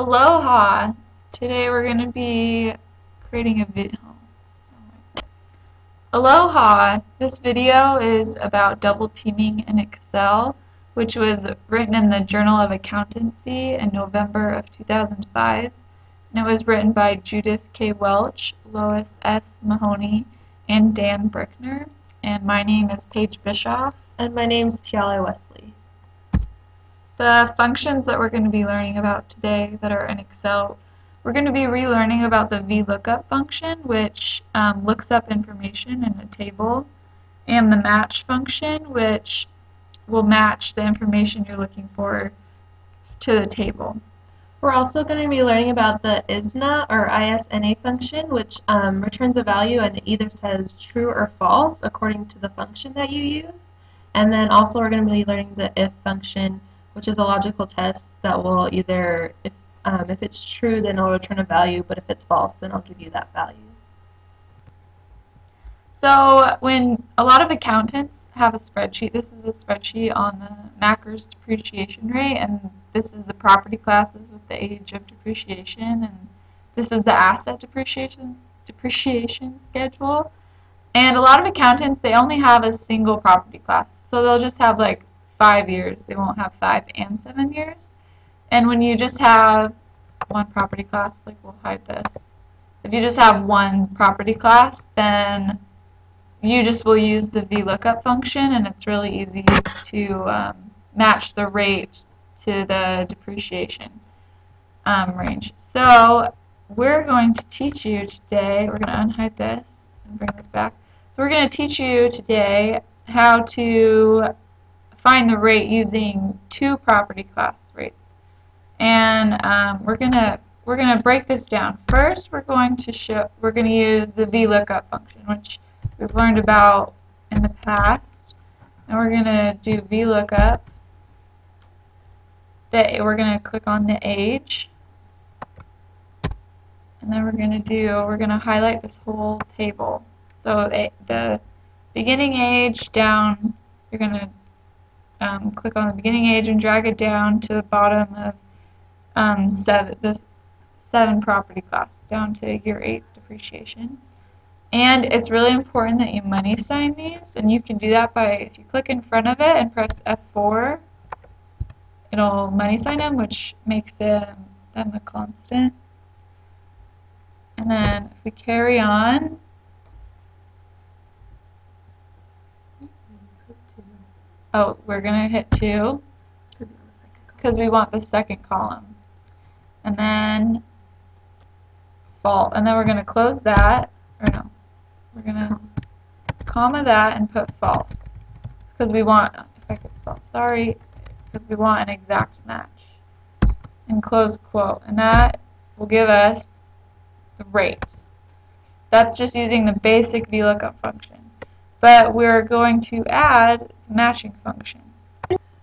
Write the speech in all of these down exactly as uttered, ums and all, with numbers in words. Aloha! Today we're going to be creating a video. Aloha! This video is about double teaming in Excel, which was written in the Journal of Accountancy in November of two thousand five. And it was written by Judith K. Welch, Lois S. Mahoney, and Dan Brickner. And my name is Paige Bischoff. And my name is Tiali Wesley. The functions that we're going to be learning about today that are in Excel, we're going to be relearning about the VLOOKUP function, which um, looks up information in a table, and the MATCH function, which will match the information you're looking for to the table. We're also going to be learning about the ISNA or ISNA function, which um, returns a value and it either says true or false according to the function that you use. And then also we're going to be learning the IF function, which is a logical test that will either, if, um, if it's true, then it'll return a value, but if it's false, then it'll give you that value. So when a lot of accountants have a spreadsheet, this is a spreadsheet on the macker's depreciation rate, and this is the property classes with the age of depreciation, and this is the asset depreciation depreciation schedule. And a lot of accountants, they only have a single property class, so they'll just have like five years. They won't have five and seven years. And when you just have one property class, like we'll hide this. If you just have one property class, then you just will use the VLOOKUP function, and it's really easy to um, match the rate to the depreciation um, range. So we're going to teach you today, we're going to unhide this and bring this back. So we're going to teach you today how to find the rate using two property class rates. And um, we're going to we're going to break this down. First, we're going to show we're going to use the VLOOKUP function, which we've learned about in the past, and we're going to do VLOOKUP. That we're going to click on the age, and then we're going to do we're going to highlight this whole table. So the, the beginning age down, you're going to um, click on the beginning age and drag it down to the bottom of um, seven the seven property class down to year eight depreciation. And it's really important that you money sign these, and you can do that by, if you click in front of it and press F four, it'll money sign them, which makes it, them a constant. And then if we carry on, oh, we're going to hit two because we want the second column. And then fall. And then we're going to close that, or no. We're going to comma that and put false, because we want, if I could spell, sorry, because we want an exact match. And close quote. And that will give us the rate. That's just using the basic VLOOKUP function. But we're going to add the matching function.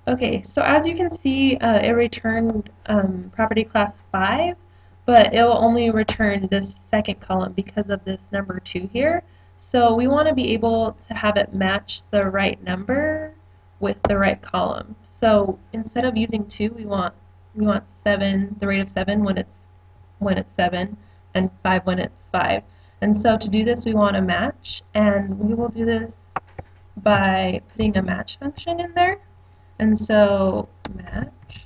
Okay, so as you can see, uh, it returned um, property class five. But it will only return this second column because of this number two here. So we want to be able to have it match the right number with the right column. So instead of using two, we want we want seven, the rate of seven when it's when it's seven, and five when it's five. And so to do this, we want a match, and we will do this by putting a match function in there. And so match.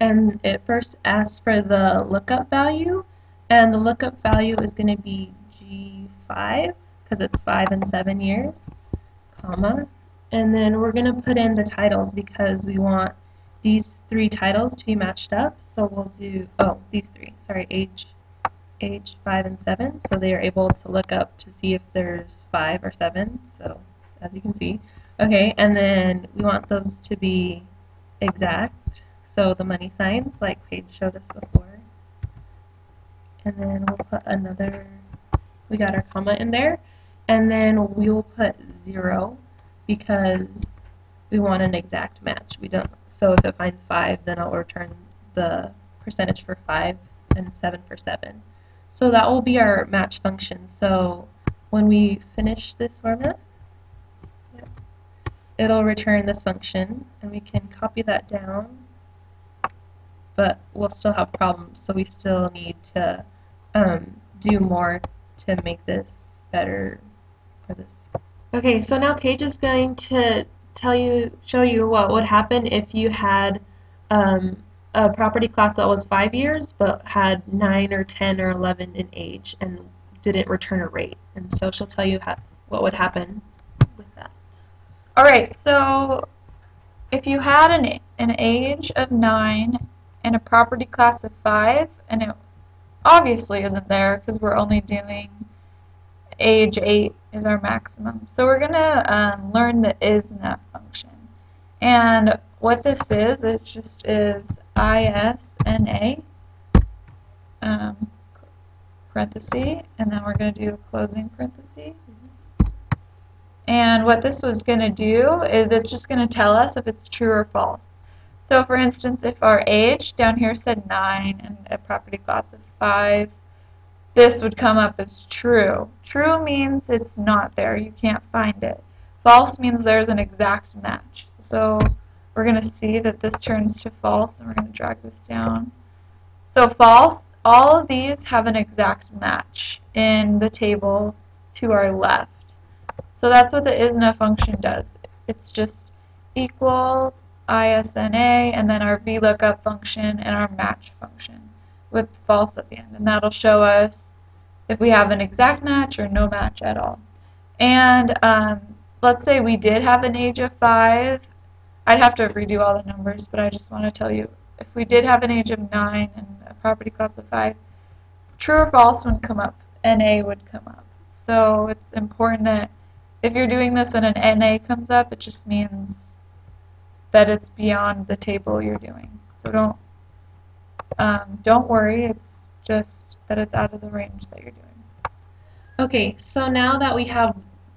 And it first asks for the lookup value, and the lookup value is going to be G five, because it's five and seven years, comma. And then we're going to put in the titles, because we want these three titles to be matched up. So we'll do, oh, these three, sorry, age, age five and seven. So they are able to look up to see if there's five or seven, so as you can see. Okay, and then we want those to be exact. So the money signs, like Paige showed us before. And then we'll put another, we got our comma in there. And then we'll put zero, because we want an exact match. We don't, so if it finds five, then I'll return the percentage for five and seven for seven. So that will be our match function. So when we finish this formula, it'll return this function, and we can copy that down but we'll still have problems, so we still need to um, do more to make this better for this. Okay, so now Paige is going to tell you, show you what would happen if you had um, a property class that was five years but had nine or ten or eleven in age and didn't return a rate. And so she'll tell you how, what would happen with that. All right, so if you had an, an age of nine and a property class of five, and it obviously isn't there because we're only doing age eight is our maximum. So we're going to um, learn the I S N A function. And what this is, it just is I S N A, um, parenthesis, and then we're going to do a closing parenthesis. Mm-hmm. And what this was going to do is it's just going to tell us if it's true or false. So for instance, if our age down here said nine and a property class of five, this would come up as true. True means it's not there, you can't find it. False means there's an exact match. So we're going to see that this turns to false, and we're going to drag this down. So false, all of these have an exact match in the table to our left. So that's what the I S N A function does. It's just equal I S N A and then our VLOOKUP function and our match function with false at the end, and that'll show us if we have an exact match or no match at all. And um, let's say we did have an age of five. I'd have to redo all the numbers, but I just want to tell you, if we did have an age of nine and a property class of five, true or false would come up. N A would come up. So it's important that if you're doing this and an N A comes up, it just means that it's beyond the table you're doing. So don't Um, don't worry, it's just that it's out of the range that you're doing. Okay, so now that we have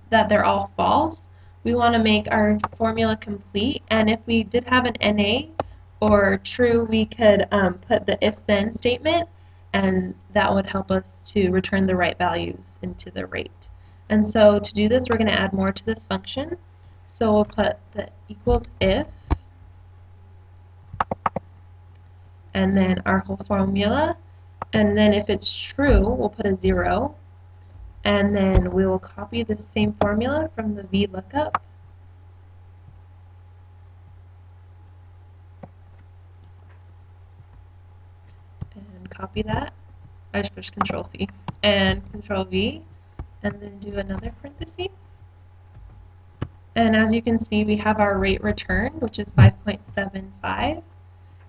that they're all false, we want to make our formula complete, and if we did have an N A or true, we could um, put the if-then statement, and that would help us to return the right values into the rate. And so to do this, we're going to add more to this function. So we'll put the equals if, and then our whole formula, and then if it's true, we'll put a zero, and then we will copy the same formula from the VLOOKUP, and copy that. I just push Control C and Control V, and then do another parentheses. And as you can see, we have our rate returned, which is five point seven five.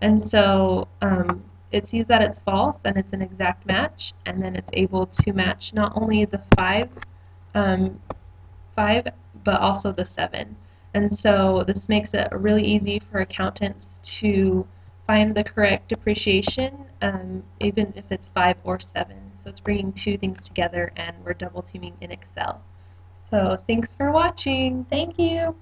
And so um, it sees that it's false and it's an exact match, and then it's able to match not only the five, um, five, but also the seven. And so this makes it really easy for accountants to find the correct depreciation, um, even if it's five or seven. So it's bringing two things together, and we're double teaming in Excel. So thanks for watching. Thank you.